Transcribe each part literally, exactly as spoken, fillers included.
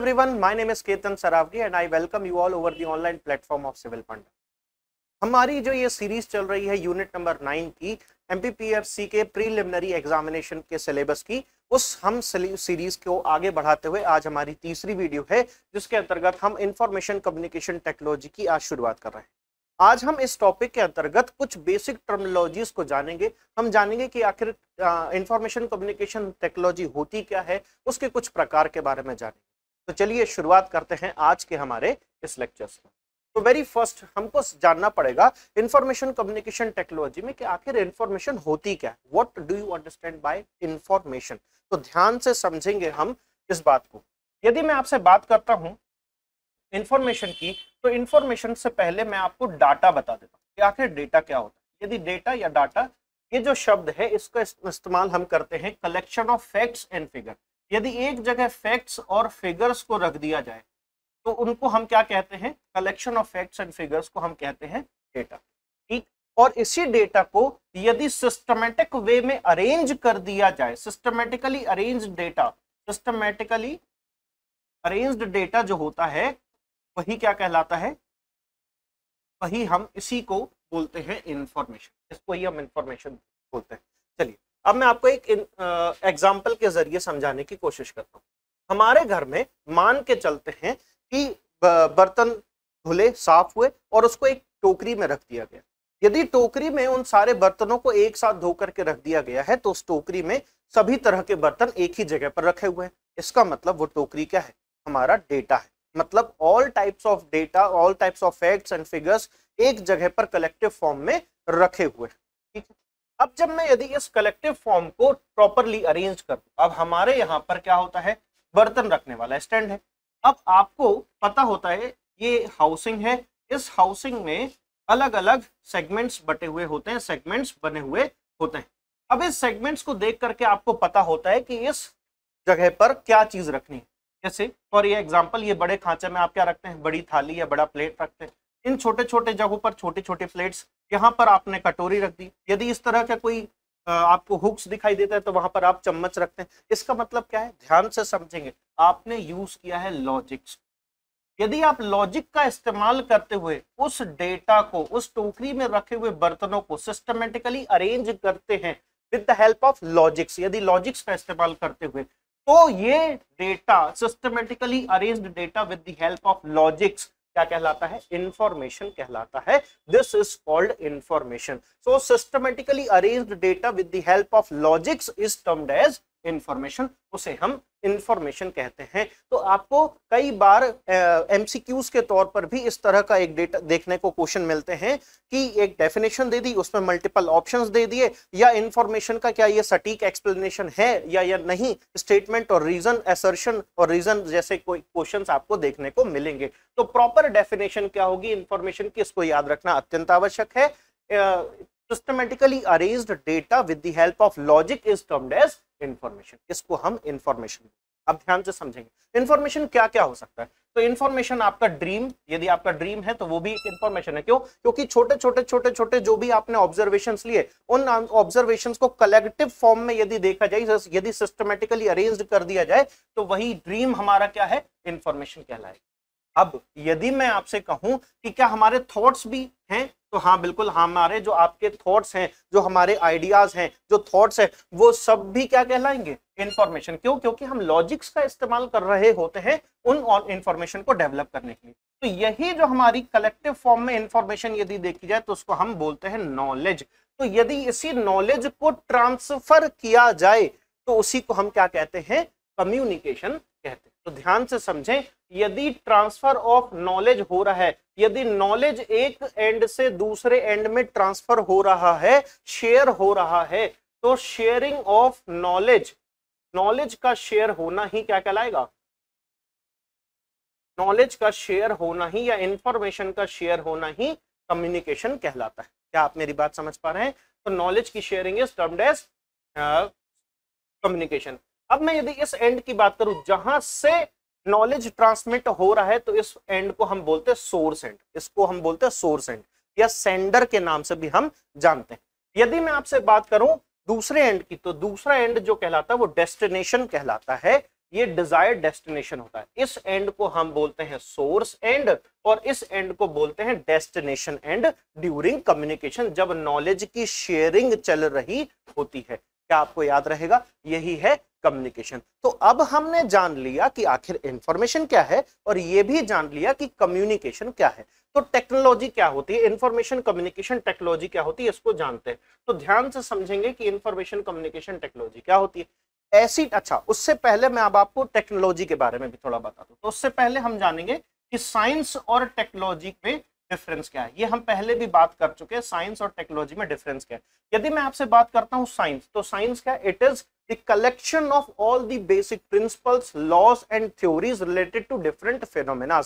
everyone, my name is Ketan Sarawagi and I welcome you all over the online platform of Civil Panda. हमारी जो ये series चल रही है unit number nine की एमपीपीएफसी के प्रीलिमिनरी एग्जामिनेशन के सिलेबस की, उस हम सीरीज को आगे बढ़ाते हुए आज हमारी तीसरी वीडियो है जिसके अंतर्गत हम इंफॉर्मेशन कम्युनिकेशन टेक्नोलॉजी की आज शुरुआत कर रहे हैं। आज हम इस टॉपिक के अंतर्गत कुछ बेसिक टर्मिनोलॉजीज को जानेंगे। हम जानेंगे कि आखिर इंफॉर्मेशन कम्युनिकेशन टेक्नोलॉजी होती क्या है, उसके कुछ प्रकार के बारे में जानेंगे। तो चलिए शुरुआत करते हैं आज के हमारे इस लेक्चर से। तो वेरी फर्स्ट हमको जानना पड़ेगा इंफॉर्मेशन कम्युनिकेशन टेक्नोलॉजी में कि आखिर इंफॉर्मेशन होती क्या है, what do you understand by information. तो ध्यान से समझेंगे हम इस बात को। यदि मैं आपसे बात करता हूं इंफॉर्मेशन की, तो इंफॉर्मेशन से पहले मैं आपको डाटा बता देता हूँ कि आखिर डेटा क्या होता है। यदि डेटा या डाटा ये जो शब्द है इसका इस्तेमाल हम करते हैं collection of facts and figure. यदि एक जगह फैक्ट्स और फिगर्स को रख दिया जाए तो उनको हम क्या कहते हैं, collection of facts and figures को हम कहते हैं डेटा, ठीक। और इसी डेटा को यदि सिस्टमेटिक वे में अरेंज कर दिया जाए, systematically arrange data, systematically arranged data जो होता है वही क्या कहलाता है, वही हम इसी को बोलते हैं इंफॉर्मेशन, इसको ही हम इंफॉर्मेशन बोलते हैं। चलिए अब मैं आपको एक एग्जाम्पल के जरिए समझाने की कोशिश करता हूँ। हमारे घर में मान के चलते हैं कि बर्तन धुले, साफ हुए और उसको एक टोकरी में रख दिया गया। यदि टोकरी में उन सारे बर्तनों को एक साथ धो करके रख दिया गया है तो उस टोकरी में सभी तरह के बर्तन एक ही जगह पर रखे हुए हैं। इसका मतलब वो टोकरी क्या है, हमारा डेटा है। मतलब all types of data, all types of facts and figures एक जगह पर कलेक्टिव फॉर्म में रखे हुए हैं, ठीक है। अब जब मैं यदि इस कलेक्टिव फॉर्म को प्रॉपरली अरेंज कर दूं, अब हमारे यहाँ पर क्या होता है, बर्तन रखने वाला स्टैंड है। अब आपको पता होता है ये हाउसिंग है, इस हाउसिंग में अलग अलग सेगमेंट्स बटे हुए होते हैं, सेगमेंट्स बने हुए होते हैं। अब इस सेगमेंट्स को देख करके आपको पता होता है कि इस जगह पर क्या चीज़ रखनी है। जैसे फॉर एग्जाम्पल ये बड़े खांचे में आप क्या रखते हैं, बड़ी थाली या बड़ा प्लेट रखते हैं। इन छोटे छोटे जगहों पर छोटे छोटे प्लेट्स, यहाँ पर आपने कटोरी रख दी। यदि इस तरह का कोई आपको हुक्स दिखाई देता है तो वहां पर आप चम्मच रखते हैं। इसका मतलब क्या है, ध्यान से समझेंगे, आपने यूज किया है लॉजिक्स। यदि आप लॉजिक का इस्तेमाल करते हुए उस डेटा को, उस टोकरी में रखे हुए बर्तनों को सिस्टमेटिकली अरेंज करते हैं with the help of logics, यदि लॉजिक्स का इस्तेमाल करते हुए, तो ये data systematically arranged data with the help of logics क्या कहलाता है, इंफॉर्मेशन कहलाता है। This is called information. So systematically arranged data with the help of logics is termed as information, उसे हम इंफॉर्मेशन कहते हैं। तो आपको कई बार एमसीक्यूज के तौर पर भी इस तरह का एक डेटा देखने को क्वेश्चन मिलते हैं कि एक डेफिनेशन दे दी, उसमें मल्टीपल ऑप्शंस दे दिए, या इंफॉर्मेशन का क्या ये सटीक एक्सप्लेनेशन है या या नहीं, स्टेटमेंट और रीजन, असर्शन और रीजन जैसे कोई क्वेश्चंस आपको देखने को मिलेंगे। तो प्रॉपर डेफिनेशन क्या होगी इंफॉर्मेशन की, इसको याद रखना अत्यंत आवश्यक है। Systematically arranged data with the help of logic is termed as information, इसको हम इंफॉर्मेशन। अब ध्यान से समझेंगे इंफॉर्मेशन क्या क्या हो सकता है। तो इंफॉर्मेशन आपका ड्रीम, यदि आपका ड्रीम है तो वो भी एक इंफॉर्मेशन है। क्यों? क्योंकि छोटे छोटे छोटे छोटे जो भी आपने ऑब्जर्वेशंस लिए, उन ऑब्जर्वेशंस को कलेक्टिव फॉर्म में यदि देखा जाए, यदि सिस्टमेटिकली अरेंज्ड कर दिया जाए, तो वही ड्रीम हमारा क्या है, इंफॉर्मेशन कहलाएगा। अब यदि मैं आपसे कहूं कि क्या हमारे थॉट्स भी हैं, तो हाँ बिल्कुल, हमारे जो आपके थॉट्स हैं, जो हमारे आइडियाज हैं, जो थॉट्स हैं, वो सब भी क्या कहलाएंगे, इंफॉर्मेशन। क्यों? क्योंकि हम लॉजिक्स का इस्तेमाल कर रहे होते हैं उन इंफॉर्मेशन को डेवलप करने के लिए। तो यही जो हमारी कलेक्टिव फॉर्म में इंफॉर्मेशन यदि देखी जाए तो उसको हम बोलते हैं नॉलेज। तो यदि इसी नॉलेज को ट्रांसफर किया जाए तो उसी को हम क्या कहते हैं, कम्युनिकेशन कहते हैं। तो ध्यान से समझें, यदि ट्रांसफर ऑफ नॉलेज हो रहा है, यदि नॉलेज एक एंड से दूसरे एंड में ट्रांसफर हो रहा है, शेयर हो रहा है, तो शेयरिंग ऑफ नॉलेज, नॉलेज का शेयर होना ही क्या कहलाएगा, नॉलेज का शेयर होना ही या इंफॉर्मेशन का शेयर होना ही कम्युनिकेशन कहलाता है। क्या आप मेरी बात समझ पा रहे हैं? तो नॉलेज की sharing is termed as communication. अब मैं यदि इस एंड की बात करूं जहां से नॉलेज ट्रांसमिट हो रहा है, तो इस एंड को हम बोलते हैं सोर्स एंड, इसको हम बोलते हैं सोर्स एंड या सेंडर के नाम से भी हम जानते हैं। यदि मैं आपसे बात करूं दूसरे एंड की, तो दूसरा एंड जो कहलाता है वो डेस्टिनेशन कहलाता है। ये डिजायर्ड डेस्टिनेशन होता है। इस एंड को हम बोलते हैं सोर्स एंड और इस एंड को बोलते हैं डेस्टिनेशन एंड ड्यूरिंग कम्युनिकेशन, जब नॉलेज की शेयरिंग चल रही होती है। क्या आपको याद रहेगा? यही है कम्युनिकेशन। तो अब हमने जान लिया कि आखिर इंफॉर्मेशन क्या है और ये भी जान लिया कि कम्युनिकेशन क्या है। तो टेक्नोलॉजी क्या होती है, इंफॉर्मेशन कम्युनिकेशन टेक्नोलॉजी क्या होती है, इसको जानते हैं। तो ध्यान से समझेंगे कि इंफॉर्मेशन कम्युनिकेशन टेक्नोलॉजी क्या होती है। ऐसी अच्छा उससे पहले मैं अब आपको टेक्नोलॉजी के बारे में भी थोड़ा बता दूं। तो उससे पहले हम जानेंगे कि साइंस और टेक्नोलॉजी में डिफरेंस क्या है। ये हम पहले भी बात कर चुके हैं, साइंस और टेक्नोलॉजी में डिफरेंस क्या है। यदि मैं आपसे बात करता हूँ साइंस, तो साइंस क्या, it is the collection of all the basic principles, laws and theories related to different phenomena.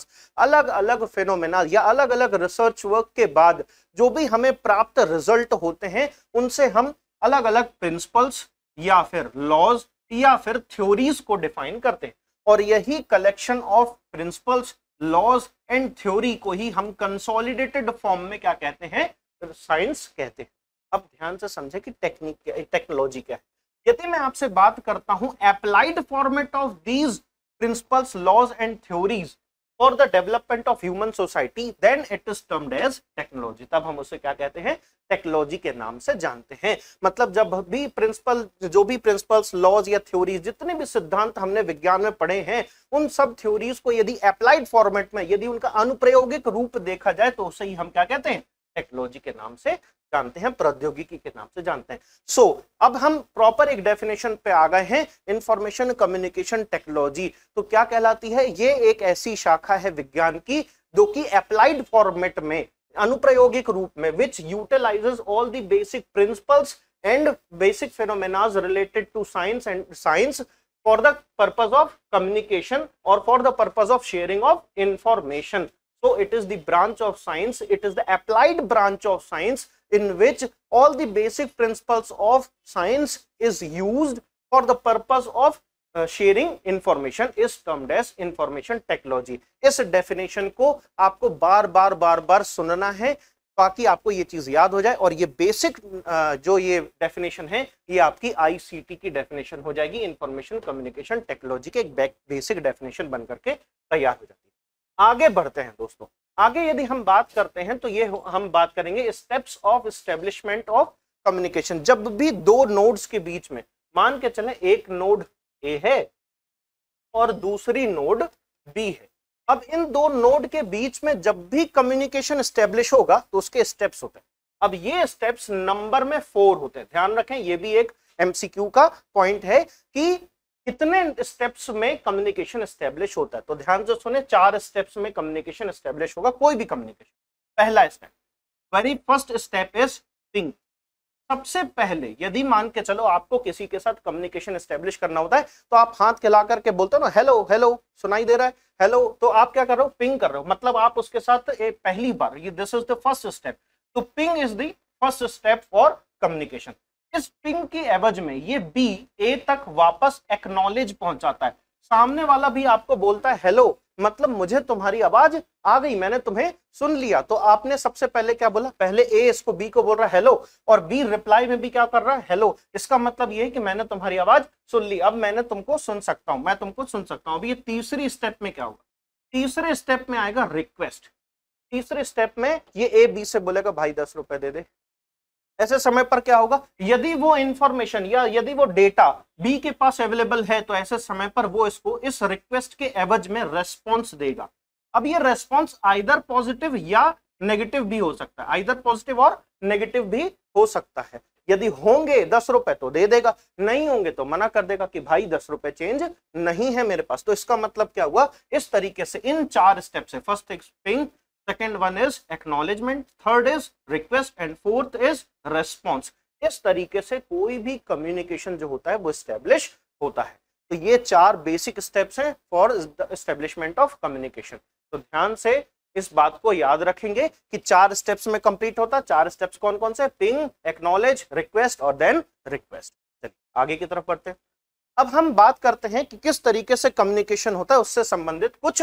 अलग अलग फेनोमेना या अलग अलग रिसर्च वर्क के बाद जो भी हमें प्राप्त रिजल्ट होते हैं उनसे हम अलग अलग प्रिंसिपल्स या फिर लॉज या फिर थ्योरीज को डिफाइन करते हैं और यही collection of principles, laws and theory को ही हम कंसोलिडेटेड फॉर्म में क्या कहते हैं, साइंस कहते हैं। अब ध्यान से समझे कि टेक्निक टेक्नोलॉजी क्या है। यदि मैं आपसे बात करता हूं applied format of these principles, laws and theories for the development of human society, then it is termed as technology. तब हम उसे क्या कहते हैं, टेक्नोलॉजी के नाम से जानते हैं। मतलब जब भी प्रिंसिपल, जो भी प्रिंसिपल्स, लॉज या थ्योरीज, जितने भी सिद्धांत हमने विज्ञान में पढ़े हैं, उन सब थ्योरीज को यदि अप्लाइड फॉर्मेट में, यदि उनका अनुप्रयोगिक रूप देखा जाए, तो उसे ही हम क्या कहते हैं, टेक्नोलॉजी के नाम से जानते हैं, प्रौद्योगिकी के नाम से जानते हैं। सो so, अब हम प्रॉपर एक डेफिनेशन पे आ गए हैं, इंफॉर्मेशन कम्युनिकेशन टेक्नोलॉजी। तो क्या कहलाती है? ये एक ऐसी शाखा है विज्ञान की जो कि अप्लाइड फॉर्मेट में, अनुप्रयोगिक रूप में, which utilises all the basic principles and basic phenomena related to science and science for the purpose of communication और for the purpose of sharing of information. So it is the branch of science, it is the applied branch of science in which all the basic principles of science is used for the purpose of uh, sharing information is termed as information technology. इस definition को आपको बार बार बार बार सुनना है ताकि आपको ये चीज़ याद हो जाए और ये बेसिक जो ये डेफिनेशन है ये आपकी आईसीटी की डेफिनेशन हो जाएगी। इंफॉर्मेशन कम्युनिकेशन टेक्नोलॉजी के एक बेसिक डेफिनेशन बन करके तैयार हो जाती है। आगे बढ़ते हैं दोस्तों। आगे यदि हम बात करते हैं तो ये हम बात करेंगे steps of establishment of communication. जब भी दो नोड्स के बीच में, मान के चलें एक नोड ए है और दूसरी नोड बी है, अब इन दो नोड के बीच में जब भी कम्युनिकेशन एस्टेब्लिश होगा तो उसके स्टेप्स होते हैं। अब ये स्टेप्स नंबर में फोर होते हैं। ध्यान रखें, ये भी एक एमसीक्यू का पॉइंट है कि कितने स्टेप्स में कम्युनिकेशन एस्टेब्लिश होता है। तो ध्यान से सुने, चार स्टेप्स में कम्युनिकेशन एस्टेब्लिश होगा, कोई भी कम्युनिकेशन। पहला step, very first step is think. सबसे पहले यदि मान के चलो आपको किसी के साथ कम्युनिकेशन एस्टेब्लिश करना होता है तो आप हाथ खिला करके बोलते हो ना, हेलो हेलो, सुनाई दे रहा है हेलो, तो आप क्या कर रहे हो, पिंग कर रहे हो। मतलब आप उसके साथ एक पहली बार, ये this is the first step. तो ping is the first step for communication. इस पिंग की एवज में ये बी ए तक वापस एक्नॉलेज पहुंचाता है। सामने वाला भी आपको बोलता है हेलो, मतलब मुझे तुम्हारी आवाज आ गई, मैंने तुम्हें सुन लिया। तो आपने सबसे पहले क्या बोला, पहले ए इसको बी को बोल रहा है हेलो और बी रिप्लाई में भी क्या कर रहा है, हेलो। इसका मतलब ये है कि मैंने तुम्हारी आवाज सुन ली, अब मैंने तुमको सुन सकता हूं, मैं तुमको सुन सकता हूं। अब ये तीसरी स्टेप में क्या होगा, तीसरे स्टेप में आएगा रिक्वेस्ट। तीसरे स्टेप में ये ए बी से बोलेगा, भाई दस रुपए दे दे। ऐसे समय पर क्या होगा, यदि वो इंफॉर्मेशन या यदि वो डेटा बी के पास अवेलेबल है तो ऐसे समय पर वो इसको इस रिक्वेस्ट के एवज में रेस्पॉन्स देगा। अब ये रेस्पॉन्स आइदर पॉजिटिव या नेगेटिव भी हो सकता है, आइदर पॉजिटिव और नेगेटिव भी हो सकता है। यदि होंगे दस रुपए तो दे देगा, नहीं होंगे तो मना कर देगा कि भाई दस रुपए चेंज नहीं है मेरे पास। तो इसका मतलब क्या हुआ, इस तरीके से इन चार स्टेप से, first is ping, second one is acknowledgement, third is request and fourth is response. इस तरीके से कोई भी कम्युनिकेशन जो होता है वो एस्टेब्लिश होता है। तो ये चार बेसिक स्टेप्स हैं फॉर एस्टेब्लिशमेंट ऑफ कम्युनिकेशन। तो ध्यान से इस बात को याद रखेंगे कि चार स्टेप्स में कंप्लीट होता है। चार स्टेप्स कौन कौन से, पिंग, एक्नॉलेज, रिक्वेस्ट और देन रिक्वेस्ट। चलिए आगे की तरफ बढ़ते हैं। अब हम बात करते हैं कि किस तरीके से कम्युनिकेशन होता है, उससे संबंधित कुछ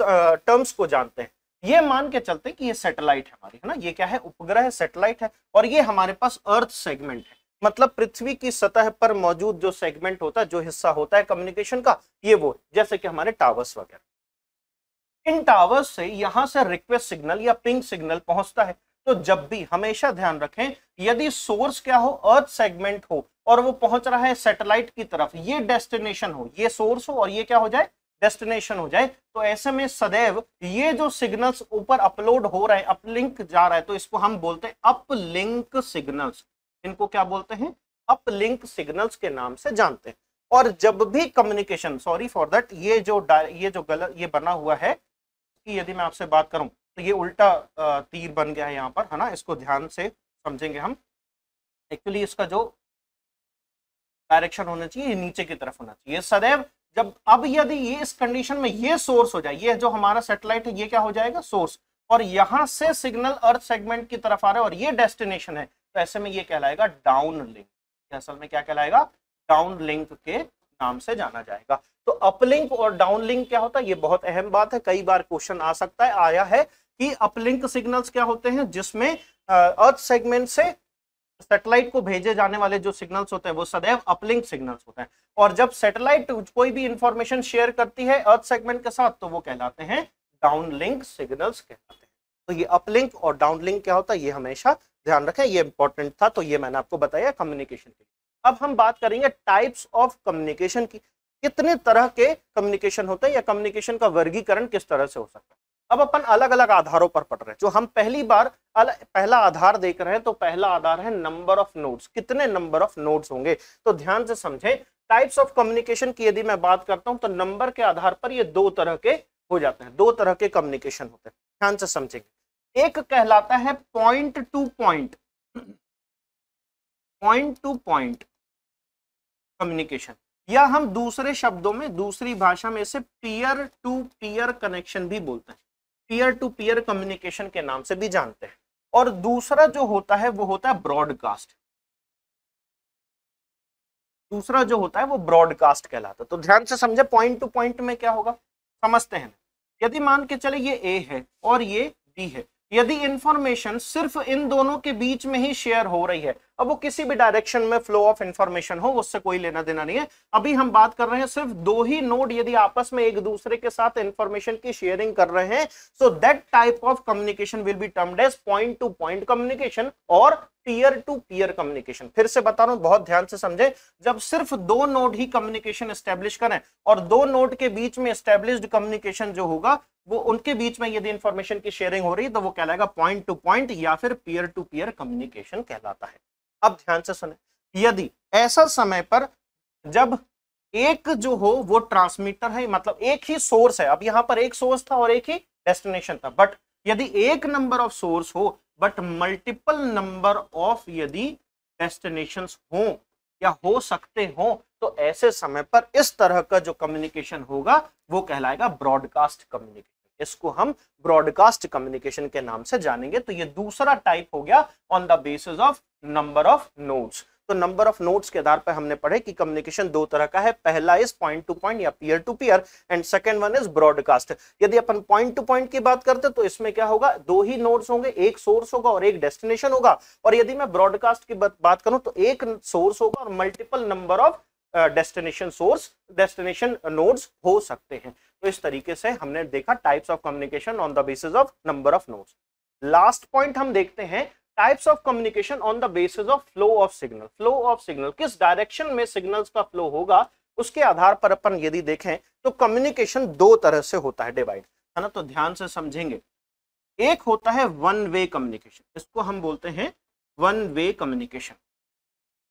टर्म्स को जानते हैं। ये मान के चलते हैं कि ये सैटेलाइट है हमारी, है ना, ये क्या है, उपग्रह, सैटेलाइट है और ये हमारे पास अर्थ सेगमेंट है। मतलब पृथ्वी की सतह पर मौजूद जो सेगमेंट होता है, जो हिस्सा होता है कम्युनिकेशन का, ये वो जैसे कि हमारे टावर्स वगैरह। इन टावर्स से यहाँ से रिक्वेस्ट सिग्नल या पिंग सिग्नल पहुंचता है। तो जब भी हमेशा ध्यान रखें, यदि सोर्स क्या हो, अर्थ सेगमेंट हो और वो पहुंच रहा है सैटेलाइट की तरफ, ये डेस्टिनेशन हो, ये सोर्स हो और ये क्या हो जाए, डेस्टिनेशन हो जाए, तो ऐसे में सदैव ये जो सिग्नल्स ऊपर अपलोड हो रहे हैं, अपलिंक जा रहा है, तो इसको हम बोलते हैं अपलिंक सिग्नल्स। इनको क्या बोलते हैं, अपलिंक सिग्नल्स के नाम से जानते हैं। और जब भी कम्युनिकेशन, सॉरी फॉर दैट, ये जो ये जो गलत ये बना हुआ है कि यदि मैं आपसे बात करूं तो ये उल्टा तीर बन गया है यहाँ पर, है ना, इसको ध्यान से समझेंगे हम। एक्चुअली इसका जो डायरेक्शन होना चाहिए नीचे की तरफ होना चाहिए सदैव। जब अब यदि ये इस कंडीशन में ये सोर्स हो जाए, ये जो हमारा सैटेलाइट है ये क्या हो जाएगा, सोर्स, और यहाँ से सिग्नल अर्थ सेगमेंट की तरफ आ रहा है और ये डेस्टिनेशन है, तो ऐसे में ये कहलाएगा डाउन लिंक। असल में क्या कहलाएगा, डाउन लिंक के नाम से जाना जाएगा। तो अपलिंक और डाउन लिंक क्या होता है, ये बहुत अहम बात है, कई बार क्वेश्चन आ सकता है, आया है कि अपलिंक सिग्नल्स क्या होते हैं, जिसमें अर्थ सेगमेंट से सैटेलाइट को भेजे जाने वाले जो सिग्नल्स होते हैं वो सदैव अपलिंक सिग्नल्स होते हैं, और जब सैटेलाइट कोई भी इंफॉर्मेशन शेयर करती है अर्थ सेगमेंट के साथ तो वो कहलाते हैं डाउनलिंक सिग्नल्स कहलाते हैं। तो ये अपलिंक और डाउनलिंक क्या होता है ये हमेशा ध्यान रखें, ये इंपॉर्टेंट था। तो ये मैंने आपको बताया कम्युनिकेशन के। अब हम बात करेंगे टाइप्स ऑफ कम्युनिकेशन की, कितने तरह के कम्युनिकेशन होते हैं या कम्युनिकेशन का वर्गीकरण किस तरह से हो सकता है। अब अपन अलग अलग आधारों पर पढ़ रहे हैं, जो हम पहली बार पहला आधार देख रहे हैं, तो पहला आधार है नंबर ऑफ नोड्स, कितने नंबर ऑफ नोड्स होंगे। तो ध्यान से समझें, टाइप्स ऑफ कम्युनिकेशन की यदि मैं बात करता हूं तो नंबर के आधार पर ये दो तरह के हो जाते हैं, दो तरह के कम्युनिकेशन होते हैं, ध्यान से समझेंगे। एक कहलाता है point to point, point to point communication, या हम दूसरे शब्दों में, दूसरी भाषा में इसे पीयर टू पीयर कनेक्शन भी बोलते हैं, पीयर टू पीयर कम्युनिकेशन के नाम से भी जानते हैं। और दूसरा जो होता है वो होता है ब्रॉडकास्ट, दूसरा जो होता है वो ब्रॉडकास्ट कहलाता है। तो ध्यान से समझे, पॉइंट टू पॉइंट में क्या होगा, समझते हैं। यदि मान के चले ये ए है और ये बी है, यदि इंफॉर्मेशन सिर्फ इन दोनों के बीच में ही शेयर हो रही है, अब वो किसी भी डायरेक्शन में फ्लो ऑफ इंफॉर्मेशन हो उससे कोई लेना देना नहीं है। अभी हम बात कर रहे हैं सिर्फ दो ही नोड यदि आपस में एक दूसरे के साथ इंफॉर्मेशन की शेयरिंग कर रहे हैं, so that type of communication will be termed as point to point communication और पीयर टू पीयर कम्युनिकेशन। फिर से बता रहा हूं, बहुत ध्यान से समझे, जब सिर्फ दो नोड ही कम्युनिकेशन एस्टेब्लिश करें और दो नोड के बीच में एस्टेब्लिश्ड कम्युनिकेशन जो होगा वो उनके बीच में यदि इंफॉर्मेशन की शेयरिंग हो रही है तो वो कहलाएगा पॉइंट टू पॉइंट या फिर पीयर टू पीयर कम्युनिकेशन कहलाता है। अब ध्यान से सुने, यदि ऐसा समय पर जब एक जो हो वो ट्रांसमीटर है, मतलब एक ही सोर्स है, अब यहाँ पर एक सोर्स था और एक ही डेस्टिनेशन था, बट यदि एक नंबर ऑफ सोर्स हो बट मल्टीपल नंबर ऑफ यदि डेस्टिनेशंस हो या हो सकते हो, तो ऐसे समय पर इस तरह का जो कम्युनिकेशन होगा वो कहलाएगा ब्रॉडकास्ट कम्युनिकेशन। इसको हम ब्रॉडकास्ट कम्युनिकेशन के नाम से जानेंगे। तो ये दूसरा टाइप हो गया on the basis of number of nodes. तो नंबर ऑफ नोड्स के आधार पर हमने पढ़े कि कम्युनिकेशन दो तरह का है, पहला इज पॉइंट टू पॉइंट या peer to peer and second one is broadcast. यदि अपन पॉइंट टू पॉइंट की बात करते तो इसमें क्या होगा, दो ही नोड्स होंगे, एक सोर्स होगा और एक डेस्टिनेशन होगा। और यदि मैं ब्रॉडकास्ट की बात करूं तो एक सोर्स होगा और multiple number of destination source, destination nodes हो सकते हैं। तो इस तरीके से हमने देखा types of communication on the basis of number of nodes. Last point हम देखते हैं types of communication on the basis of flow of signal. Flow of signal, किस डायरेक्शन में सिग्नल्स का फ्लो होगा उसके आधार पर अपन यदि देखें तो कम्युनिकेशन दो तरह से होता है डिवाइड, है ना। तो ध्यान से समझेंगे, एक होता है वन वे कम्युनिकेशन, इसको हम बोलते हैं वन वे कम्युनिकेशन,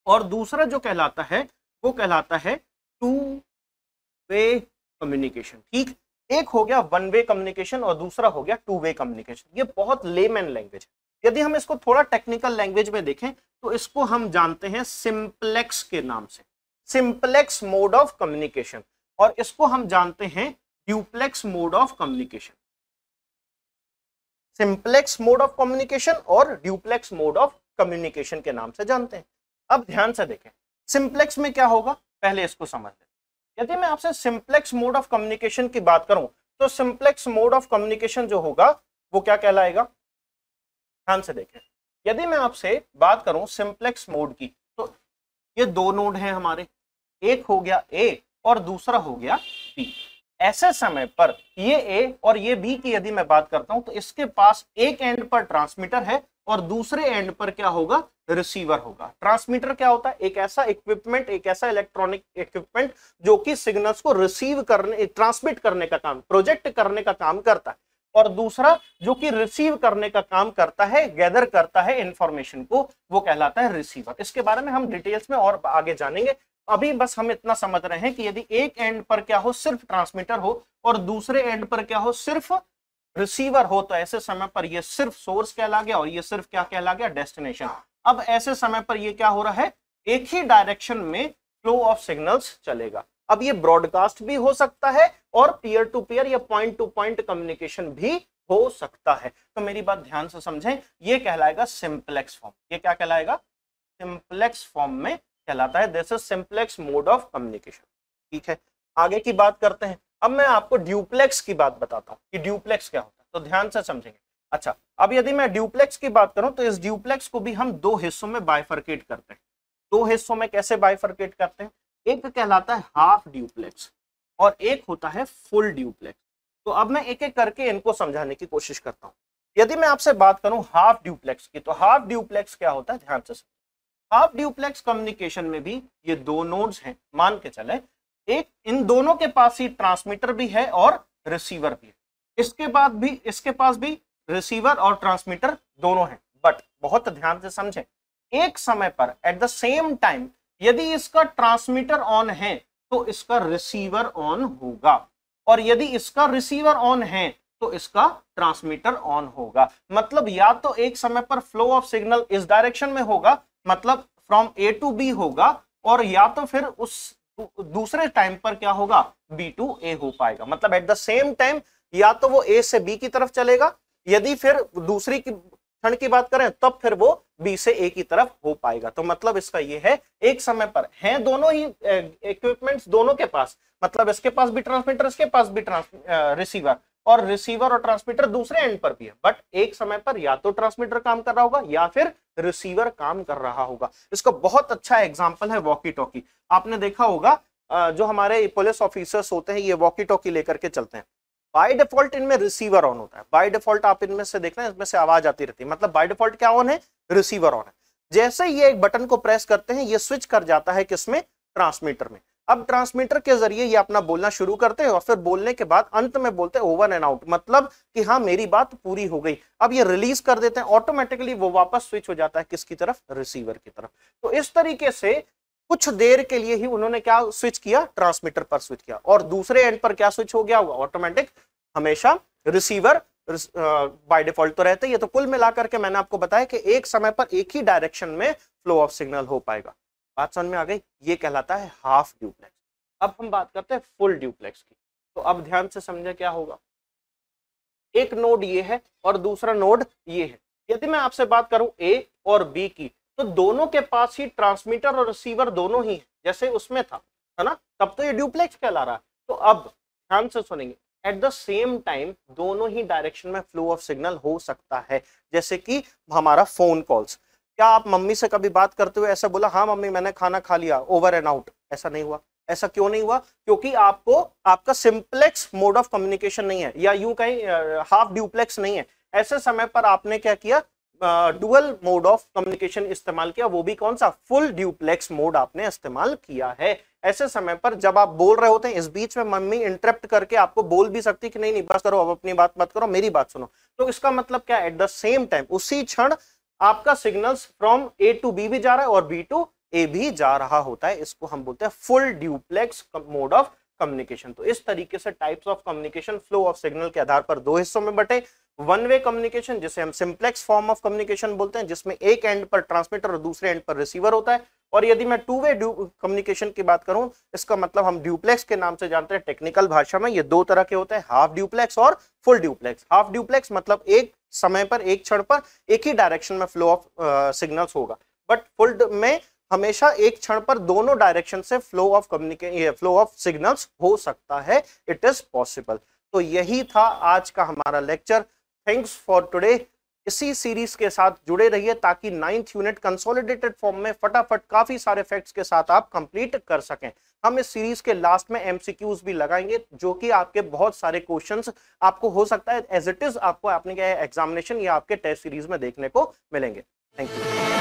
और दूसरा जो कहलाता है वो कहलाता है टू वे कम्युनिकेशन। ठीक, एक हो गया वन वे कम्युनिकेशन और दूसरा हो गया टू वे कम्युनिकेशन। ये बहुत लेमैन लैंग्वेज है, यदि हम इसको थोड़ा टेक्निकल लैंग्वेज में देखें तो इसको हम जानते हैं सिंपलेक्स के नाम से, सिंपलेक्स मोड ऑफ कम्युनिकेशन, और इसको हम जानते हैं duplex mode of communication. Simplex mode of communication और ड्यूप्लेक्स मोड ऑफ कम्युनिकेशन के नाम से जानते हैं। अब ध्यान से देखें सिंप्लेक्स में क्या होगा, पहले इसको समझ लें। यदि मैं आपसे सिंप्लेक्स मोड ऑफ कम्युनिकेशन की बात करूं तो सिंप्लेक्स मोड ऑफ कम्युनिकेशन जो होगा वो क्या कहलाएगा, ध्यान से देखें। यदि मैं आपसे बात करूं सिंप्लेक्स मोड की तो ये दो नोड हैं हमारे, एक हो गया ए और दूसरा हो गया बी। ऐसे समय पर ये ए और ये बी की यदि मैं बात करता हूं तो इसके पास एक एंड पर ट्रांसमीटर है और दूसरे एंड पर क्या होगा, रिसीवर होगा। ट्रांसमीटर क्या होता है, एक ऐसा इक्विपमेंट, एक ऐसा इलेक्ट्रॉनिक इक्विपमेंट जो कि सिग्नल्स को रिसीव करने, ट्रांसमिट करने का काम, प्रोजेक्ट करने का काम करता है, और दूसरा जो कि रिसीव करने का काम करता है, गैदर करता है इंफॉर्मेशन को, वो कहलाता है रिसीवर। इसके बारे में हम डिटेल्स में और आगे जानेंगे, अभी बस हम इतना समझ रहे हैं कि यदि एक एंड पर क्या हो, सिर्फ ट्रांसमीटर हो और दूसरे एंड पर क्या हो, सिर्फ रिसीवर हो, तो ऐसे समय पर ये सिर्फ सोर्स कहला गया और ये सिर्फ क्या कहला गया, डेस्टिनेशन। अब ऐसे समय पर ये क्या हो रहा है, एक ही डायरेक्शन में फ्लो ऑफ सिग्नल्स चलेगा। अब ये ब्रॉडकास्ट भी हो सकता है और पीयर टू पीयर या पॉइंट टू पॉइंट कम्युनिकेशन भी हो सकता है। तो मेरी बात ध्यान से समझें, ये कहलाएगा सिंप्लेक्स फॉर्म। ये क्या कहलाएगा, सिंप्लेक्स फॉर्म में कहलाता है, this is simplex mode of communication. ठीक है, आगे की बात करते हैं। अब मैं आपको ड्यूप्लेक्स की बात बताता हूँ कि ड्यूप्लेक्स क्या होता है, तो ध्यान से समझेंगे। अच्छा, अब यदि मैं ड्यूप्लेक्स की बात करूं तो इस ड्यूप्लेक्स को भी हम दो हिस्सों में बाइफरकेट करते हैं। दो हिस्सों में कैसे बाइफरकेट करते हैं, एक कहलाता है हाफ ड्यूप्लेक्स और एक होता है फुल ड्यूप्लेक्स। तो अब मैं एक एक करके इनको समझाने की कोशिश करता हूँ। यदि मैं आपसे बात करूं हाफ ड्यूप्लेक्स की, तो हाफ ड्यूप्लेक्स क्या होता है, ध्यान से समझें। हाफ ड्यूप्लेक्स कम्युनिकेशन में भी ये दो नोड्स हैं, मान के चले, एक इन दोनों के पास ही ट्रांसमीटर भी है और रिसीवर भी है। इसके बाद भी इसके पास भी रिसीवर और ट्रांसमीटर दोनों हैं, बट बहुत ध्यान से समझें, एक समय पर एट द सेम टाइम यदि इसका ट्रांसमीटर ऑन है तो इसका रिसीवर ऑन होगा, और यदि इसका रिसीवर ऑन है तो इसका ट्रांसमीटर ऑन होगा। मतलब या तो एक समय पर फ्लो ऑफ सिग्नल इस डायरेक्शन में होगा, मतलब फ्रॉम ए टू बी होगा, और या तो फिर उस दूसरे टाइम पर क्या होगा, बी टू ए हो पाएगा। मतलब एट द सेम टाइम या तो वो ए से बी की तरफ चलेगा, यदि फिर दूसरी की क्षण की बात करें तब फिर वो बी से ए की तरफ हो पाएगा। तो मतलब इसका ये है, एक समय पर हैं दोनों ही इक्विपमेंट्स दोनों के पास, मतलब इसके पास भी ट्रांसमीटर, इसके पास भी रिसीवर, और रिसीवर और ट्रांसमीटर दूसरे एंड पर भी है, बट एक समय पर या तो ट्रांसमीटर काम कर रहा होगा या फिर रिसीवर काम कर रहा होगा। इसका बहुत अच्छा एग्जाम्पल है वॉकी टॉकी। आपने देखा होगा जो हमारे पुलिस ऑफिसर्स होते हैं ये वॉकी टॉकी लेकर के चलते हैं, बाय डिफॉल्ट इनमें रिसीवर ऑन होता है। बाय डिफॉल्ट आप इनमें से देख रहे हैं, इसमें से आवाज आती रहती है, मतलब बाय डिफॉल्ट क्या ऑन है, रिसीवर ऑन है। जैसे ये एक बटन को प्रेस करते हैं ये स्विच कर जाता है किसमें, ट्रांसमीटर में। अब ट्रांसमीटर के जरिए ये अपना बोलना शुरू करते हैं और फिर बोलने के बाद अंत में बोलते हैं ओवर एंड आउट, मतलब कि हाँ मेरी बात पूरी हो गई। अब ये रिलीज कर देते हैं, ऑटोमेटिकली वो वापस स्विच हो जाता है किसकी तरफ, रिसीवर की तरफ। तो इस तरीके से कुछ देर के लिए ही उन्होंने क्या स्विच किया, ट्रांसमीटर पर स्विच किया, और दूसरे एंड पर क्या स्विच हो गया होगा, ऑटोमेटिक हमेशा रिसीवर बाय डिफॉल्ट तो रहते हैं। ये तो कुल मिलाकर के मैंने आपको बताया कि एक समय पर एक ही डायरेक्शन में फ्लो ऑफ सिग्नल हो पाएगा। बात समझ में आ गई, ये कहलाता है हाफ ड्यूप्लेक्स। अब हम बात करते हैं फुल ड्यूप्लेक्स की, तो अब ध्यान से समझे क्या होगा, एक नोड ये है और दूसरा नोड ये है। यदि मैं आपसे बात करूं ए और बी की, तो दोनों के पास ही ट्रांसमीटर और रिसीवर दोनों ही है, जैसे उसमें था, है ना, तब तो ये ड्यूप्लेक्स कहला रहा है। तो अब ध्यान से सुनेंगे, एट द सेम टाइम दोनों ही डायरेक्शन में फ्लो ऑफ सिग्नल हो सकता है, जैसे कि हमारा फोन कॉल्स। क्या आप मम्मी से कभी बात करते हुए ऐसा बोला, हाँ मम्मी मैंने खाना खा लिया, ओवर एंड आउट, ऐसा नहीं हुआ। ऐसा क्यों नहीं हुआ, क्योंकि आपको आपका सिंप्लेक्स मोड ऑफ कम्युनिकेशन नहीं है, या यूं कहीं हाफ ड्यूप्लेक्स नहीं है। ऐसे समय पर आपने क्या किया, डुअल मोड ऑफ कम्युनिकेशन इस्तेमाल किया, वो भी कौन सा, फुल ड्यूप्लेक्स मोड आपने इस्तेमाल किया है। ऐसे समय पर जब आप बोल रहे होते हैं, इस बीच में मम्मी इंटरप्ट करके आपको बोल भी सकती कि नहीं नहीं बस करो, अब अपनी बात मत करो, मेरी बात सुनो। तो इसका मतलब क्या, एट द सेम टाइम उसी क्षण आपका signals from A to B भी जा रहा है और बी टू ए भी जा रहा होता है। इसको हम बोलते हैं full duplex mode of communication. तो इस तरीके से types of communication flow of signal के आधार पर दो हिस्सों में बटे। वन वे कम्युनिकेशन जिसे हम सिंप्लेक्स फॉर्म ऑफ कम्युनिकेशन बोलते हैं, जिसमें एक एंड पर ट्रांसमीटर और दूसरे एंड पर रिसीवर होता है। और यदि मैं टू वे कम्युनिकेशन की बात करूं, इसका मतलब हम ड्यूप्लेक्स के नाम से जानते हैं टेक्निकल भाषा में। ये दो तरह के होते हैं, हाफ ड्यूप्लेक्स और फुल ड्यूप्लेक्स। हाफ ड्यूप्लेक्स मतलब एक समय पर, एक क्षण पर एक ही डायरेक्शन में फ्लो ऑफ सिग्नल्स होगा, बट फुल में हमेशा एक क्षण पर दोनों डायरेक्शन से flow of communication, flow of signals हो सकता है, इट इज पॉसिबल। तो यही था आज का हमारा लेक्चर। Thanks for today. इसी सीरीज के साथ जुड़े रहिए ताकि नाइन्थ यूनिट कंसोलिडेटेड फॉर्म में फटाफट काफी सारे फैक्ट्स के साथ आप कंप्लीट कर सकें। हम इस सीरीज के लास्ट में एमसीक्यूज भी लगाएंगे जो कि आपके बहुत सारे क्वेश्चंस आपको हो सकता है एज इट इज आपको आपने क्या एग्जामिनेशन या आपके टेस्ट सीरीज में देखने को मिलेंगे। Thank you.